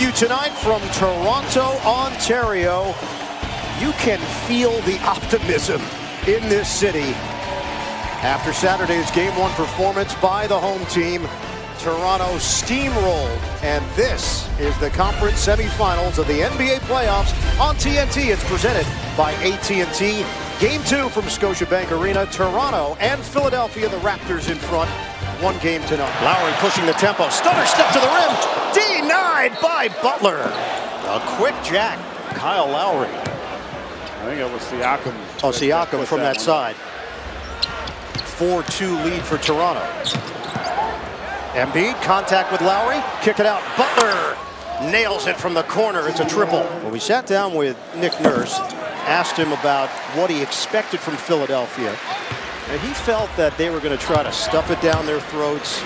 you tonight from Toronto, Ontario. You can feel the optimism in this city after Saturday's Game 1 performance by the home team. Toronto steamrolled, and this is the conference semifinals of the NBA playoffs on TNT. It's presented by AT&T. Game 2 from Scotiabank Arena. Toronto and Philadelphia, the Raptors in front, 1 game to 0. Lowry pushing the tempo. Stutter step to the rim. Denied by Butler. A quick jack. Kyle Lowry. I think it was Siakam. Oh, Siakam from that side. 4-2 lead for Toronto. Embiid, contact with Lowry, kick it out. Butler nails it from the corner. It's a triple. Well, we sat down with Nick Nurse, asked him about what he expected from Philadelphia. And he felt that they were going to try to stuff it down their throats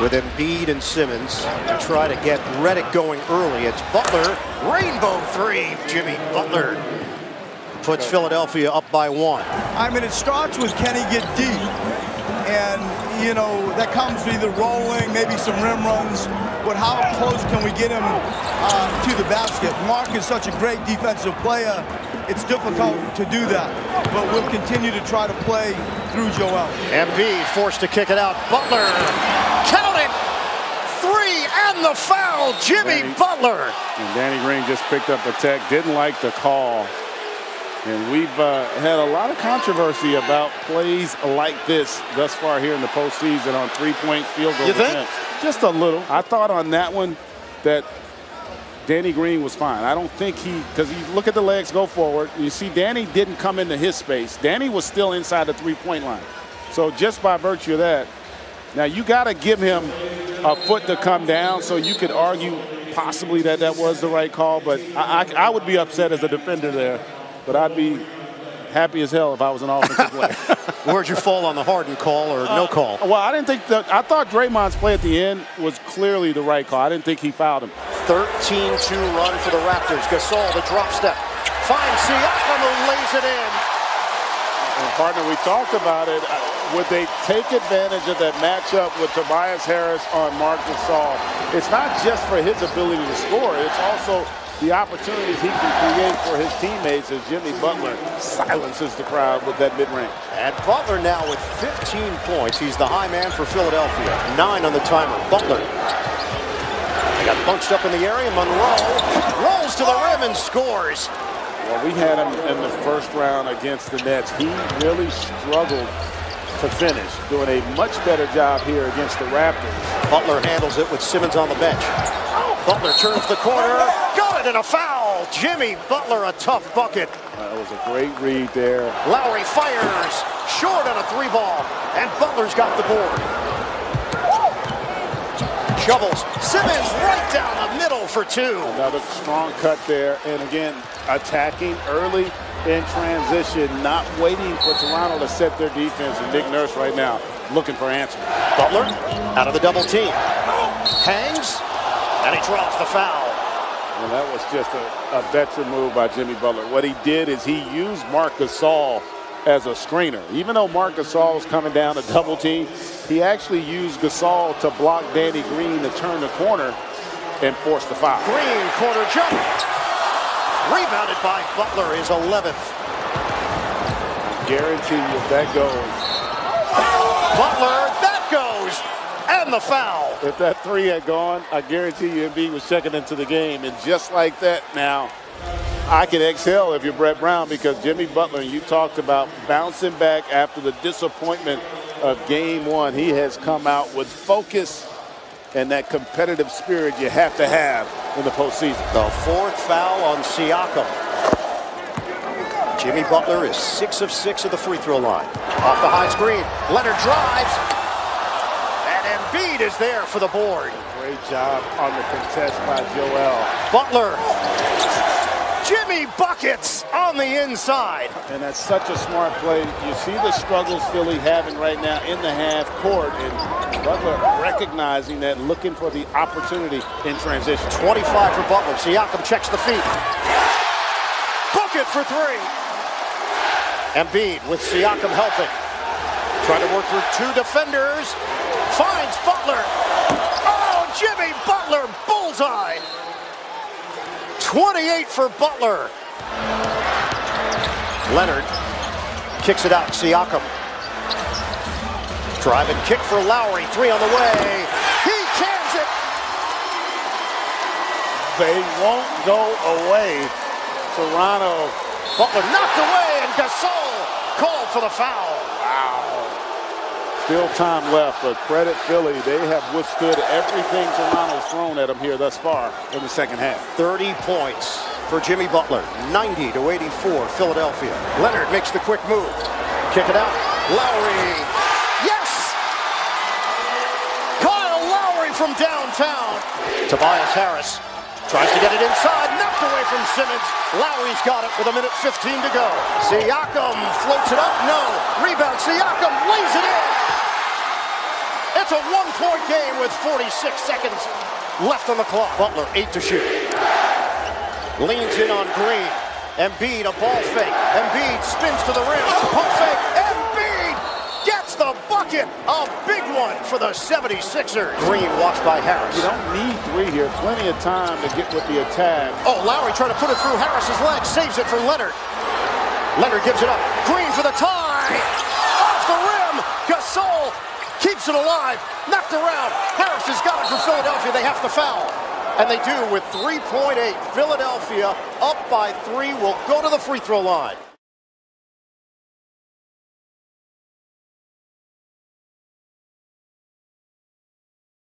with Embiid and Simmons and try to get Redick going early. It's Butler, rainbow three. Jimmy Butler puts Philadelphia up by 1. I mean, it starts with, can he get deep? And, you know, that comes with either rolling, maybe some rim runs, but how close can we get him to the basket? Mark is such a great defensive player. It's difficult to do that, but we'll continue to try to play through Joel. Embiid forced to kick it out. Butler, count it, 3, and the foul, Jimmy Butler. And Danny Green just picked up the tech, didn't like the call. And we've had a lot of controversy about plays like this thus far here in the postseason on three-point field goal defense. Just a little. I thought on that one that Danny Green was fine. I don't think he, because you look at the legs go forward, and you see Danny didn't come into his space. Danny was still inside the three-point line. So just by virtue of that, now you got to give him a foot to come down, so you could argue possibly that that was the right call. But I would be upset as a defender there. But I'd be happy as hell if I was an offensive player. Where'd you fall on the Harden call or no call? Well, I didn't think that. I thought Draymond's play at the end was clearly the right call. I didn't think he fouled him. 13-2 run for the Raptors. Gasol, the drop step. Finds Siakam, who lays it in. And partner, we talked about it. Would they take advantage of that matchup with Tobias Harris on Mark Gasol? It's not just for his ability to score. It's also the opportunities he can create for his teammates as Jimmy Butler silences the crowd with that mid-range. And Butler now with 15 points. He's the high man for Philadelphia. 9 on the timer. Butler. They got bunched up in the area. Monroe rolls to the rim and scores. Well, we had him in the first round against the Nets. He really struggled to finish. Doing a much better job here against the Raptors. Butler handles it with Simmons on the bench. Butler turns the corner. And a foul. Jimmy Butler, a tough bucket. That was a great read there. Lowry fires short on a three ball, and Butler's got the board. Shovels. Simmons right down the middle for 2. Another strong cut there, and again, attacking early in transition, not waiting for Toronto to set their defense, and Nick Nurse right now looking for answers. Butler out of the double team. Hangs, and he draws the foul. And that was just a veteran move by Jimmy Butler. What he did is he used Mark Gasol as a screener. Even though Mark Gasol was coming down a double team, he actually used Gasol to block Danny Green to turn the corner and force the foul. Green corner jump. Rebounded by Butler, his 11th. I guarantee you that goes. Butler, that goes. And the foul. If that 3 had gone, I guarantee you Embiid was checking into the game. And just like that now, I can exhale if you're Brett Brown, because Jimmy Butler, you talked about bouncing back after the disappointment of Game 1. He has come out with focus and that competitive spirit you have to have in the postseason. The 4th foul on Siakam. Jimmy Butler is 6 of 6 at the free throw line. Off the high screen, Leonard drives. Embiid is there for the board. Great job on the contest by Joel. Butler. Jimmy buckets on the inside. And that's such a smart play. You see the struggles Philly having right now in the half court. And Butler recognizing that, looking for the opportunity in transition. 25 for Butler. Siakam checks the feet. Bucket for 3. Embiid with Siakam helping. Trying to work through 2 defenders. Finds Butler. Oh, Jimmy Butler bullseye. 28 for Butler. Leonard kicks it out. Siakam. Drive and kick for Lowry. Three on the way. He cans it. They won't go away. Toronto. Butler knocked away, and Gasol called for the foul. Wow. Still time left, but credit Philly. They have withstood everything Toronto's thrown at them here thus far in the second half. 30 points for Jimmy Butler. 90 to 84, Philadelphia. Leonard makes the quick move. Kick it out. Lowry. Yes! Kyle Lowry from downtown. Tobias Harris. Tries to get it inside, knocked away from Simmons. Lowry's got it with 1:15 to go. Siakam floats it up, no. Rebound, Siakam lays it in. It's a one-point game with 46 seconds left on the clock. Butler, 8 to shoot. Leans in on Green. Embiid, a ball fake. Embiid spins to the rim, pump fake. Embiid gets the bucket. A big one for the 76ers. Green watched by Harris. You don't need three here. Plenty of time to get with the attack. Oh, Lowry trying to put it through Harris's leg. Saves it for Leonard. Leonard gives it up. Green for the tie. Off the rim. Gasol keeps it alive. Knocked around. Harris has got it for Philadelphia. They have to foul. And they do with 3.8. Philadelphia up by 3 will go to the free throw line.